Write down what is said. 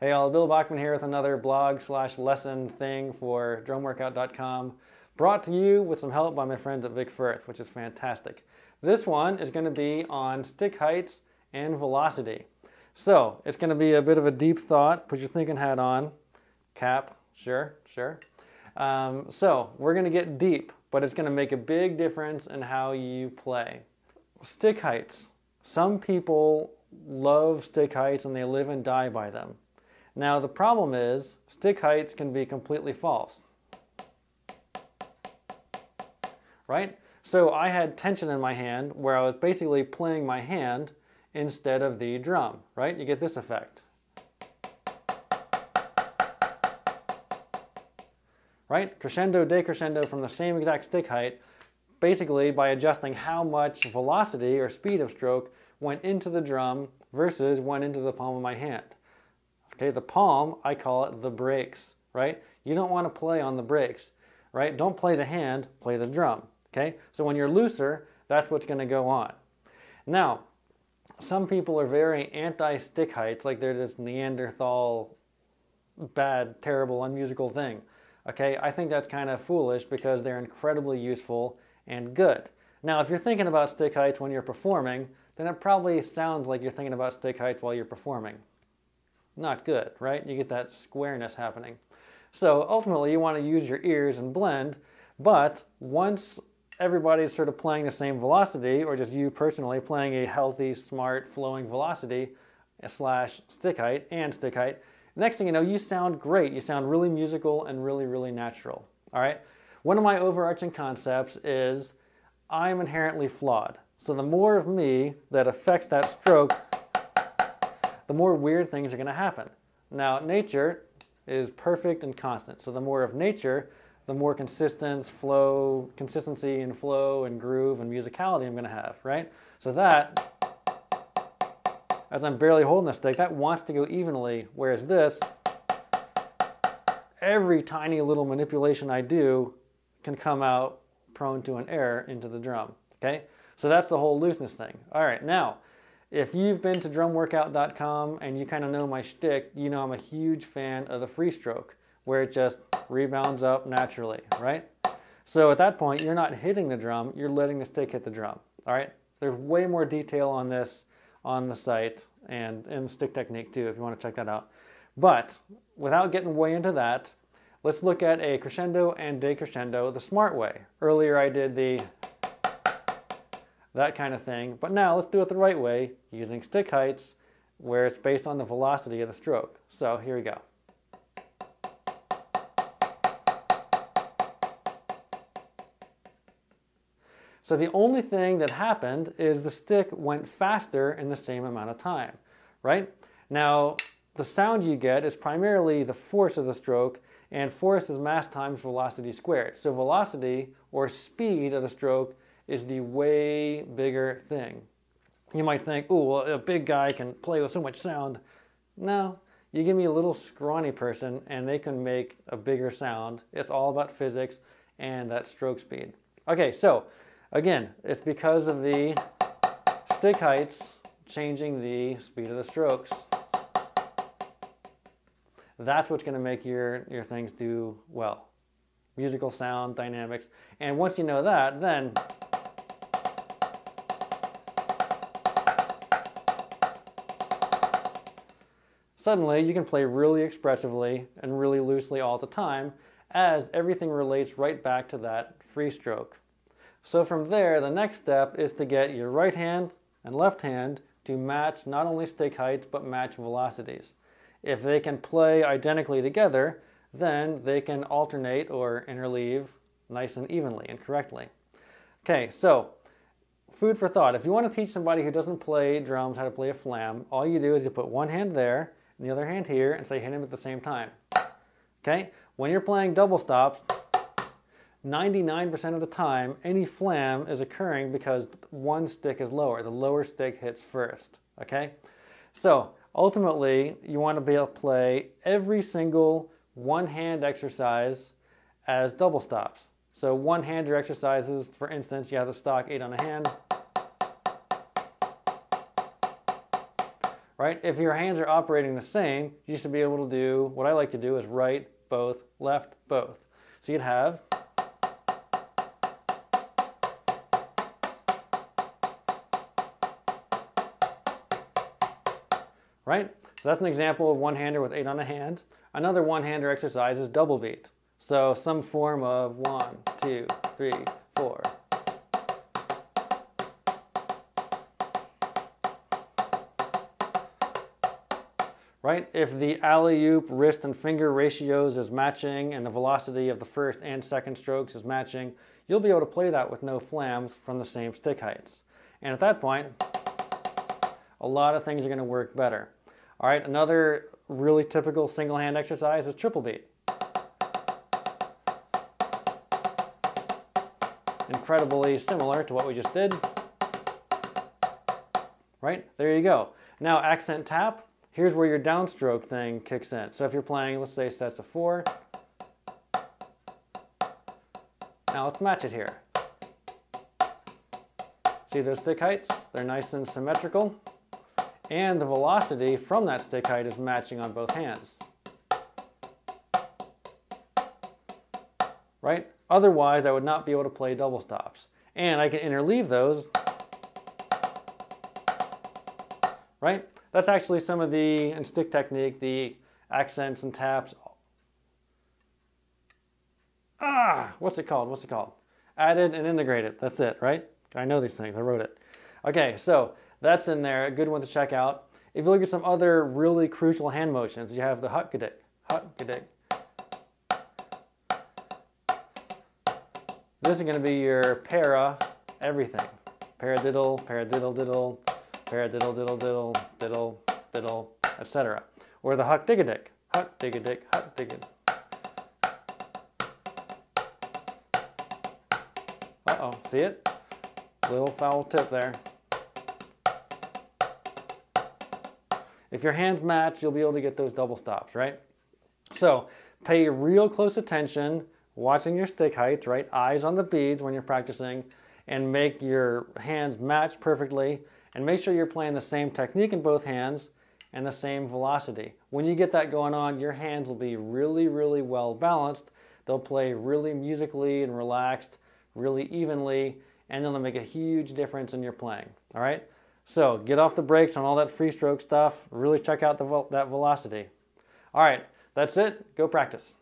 Hey y'all, Bill Bachman here with another blog/lesson thing for drumworkout.com, brought to you with some help by my friends at Vic Firth, which is fantastic. This one is going to be on stick heights and velocity. So it's going to be a bit of a deep thought. Put your thinking hat on. Cap, sure. So we're going to get deep, but it's going to make a big difference in how you play. Stick heights. Some people love stick heights and they live and die by them. Now the problem is, stick heights can be completely false, right? So I had tension in my hand where I was basically playing my hand instead of the drum, right? You get this effect, right? Crescendo, decrescendo from the same exact stick height, basically by adjusting how much velocity or speed of stroke went into the drum versus went into the palm of my hand. Okay, the palm, I call it the brakes, right? You don't want to play on the brakes, right? Don't play the hand, play the drum, okay? So when you're looser, that's what's going to go on. Now, some people are very anti-stick heights, like they're this Neanderthal, bad, terrible, unmusical thing, okay? I think that's kind of foolish because they're incredibly useful and good. Now, if you're thinking about stick heights when you're performing, then it probably sounds like you're thinking about stick heights while you're performing. Not good, right? You get that squareness happening. So ultimately you want to use your ears and blend, but once everybody's sort of playing the same velocity, or just you personally playing a healthy, smart, flowing velocity / stick height and stick height, next thing you know, you sound great. You sound really musical and really, really natural. All right. One of my overarching concepts is I'm inherently flawed. So the more of me that affects that stroke, the more weird things are going to happen. Now, nature is perfect and constant. So the more of nature, the more consistency and flow and groove and musicality I'm going to have, right? So that, as I'm barely holding the stick, that wants to go evenly, whereas this, every tiny little manipulation I do can come out prone to an error into the drum, okay? So that's the whole looseness thing. All right, now, if you've been to drumworkout.com and you kind of know my shtick, you know I'm a huge fan of the free stroke, where it just rebounds up naturally, right? So at that point, you're not hitting the drum, you're letting the stick hit the drum, all right? There's way more detail on this on the site and in stick technique too, if you want to check that out. But without getting way into that, let's look at a crescendo and decrescendo the smart way. Earlier I did that kind of thing, but now let's do it the right way using stick heights where it's based on the velocity of the stroke. So here we go. So the only thing that happened is the stick went faster in the same amount of time, right? Now the sound you get is primarily the force of the stroke, and force is mass times velocity squared. So velocity or speed of the stroke is the way bigger thing. You might think, oh, well, a big guy can play with so much sound. No, you give me a little scrawny person and they can make a bigger sound. It's all about physics and that stroke speed. Okay, so again, it's because of the stick heights changing the speed of the strokes. That's what's gonna make your things do well. Musical sound, dynamics. And once you know that, then suddenly you can play really expressively and really loosely all the time, as everything relates right back to that free stroke. So from there, the next step is to get your right hand and left hand to match not only stick heights, but match velocities. If they can play identically together, then they can alternate or interleave nice and evenly and correctly. Okay, so food for thought. If you want to teach somebody who doesn't play drums how to play a flam, all you do is you put one hand there, the other hand here, and say hit him at the same time. Okay? When you're playing double stops, 99% of the time any flam is occurring because one stick is lower. The lower stick hits first. Okay? So ultimately you want to be able to play every single one hand exercise as double stops. So one hander exercises, for instance, you have the stock 8 on a hand, right? If your hands are operating the same, you should be able to do, what I like to do is right, both, left, both. So you'd have, right? So that's an example of one-hander with eight on a hand. Another one-hander exercise is double beat. So some form of 1, 2, 3, 4. Right? If the alley-oop wrist and finger ratios is matching and the velocity of the first and second strokes is matching, you'll be able to play that with no flams from the same stick heights. And at that point, a lot of things are going to work better. All right, another really typical single hand exercise is triple beat. Incredibly similar to what we just did. Right, there you go. Now accent tap, here's where your downstroke thing kicks in. So if you're playing, let's say sets of 4. Now let's match it here. See those stick heights? They're nice and symmetrical. And the velocity from that stick height is matching on both hands. Right? Otherwise, I would not be able to play double stops. And I can interleave those. Right? That's actually some of the, in stick technique, the accents and taps. What's it called? What's it called? Added and integrated. That's it, right? I know these things. I wrote it. Okay, so that's in there, a good one to check out. If you look at some other really crucial hand motions, you have the huck-a-dick, huck-a-dick. This is gonna be your para everything. Paradiddle, paradiddle-diddle, paradiddle-diddle-diddle, diddle, diddle, etc. Or the huck-dig-a-dick, huck-dig-a-dick, huck-dig-a-dick. Uh-oh, see it? Little foul tip there. If your hands match, you'll be able to get those double stops, right? So pay real close attention, watching your stick heights, right? Eyes on the beads when you're practicing, and make your hands match perfectly, and make sure you're playing the same technique in both hands and the same velocity. When you get that going on, your hands will be really, really well balanced. They'll play really musically and relaxed, really evenly, and they'll make a huge difference in your playing, all right? So get off the brakes on all that free stroke stuff. Really check out that velocity. All right, that's it. Go practice.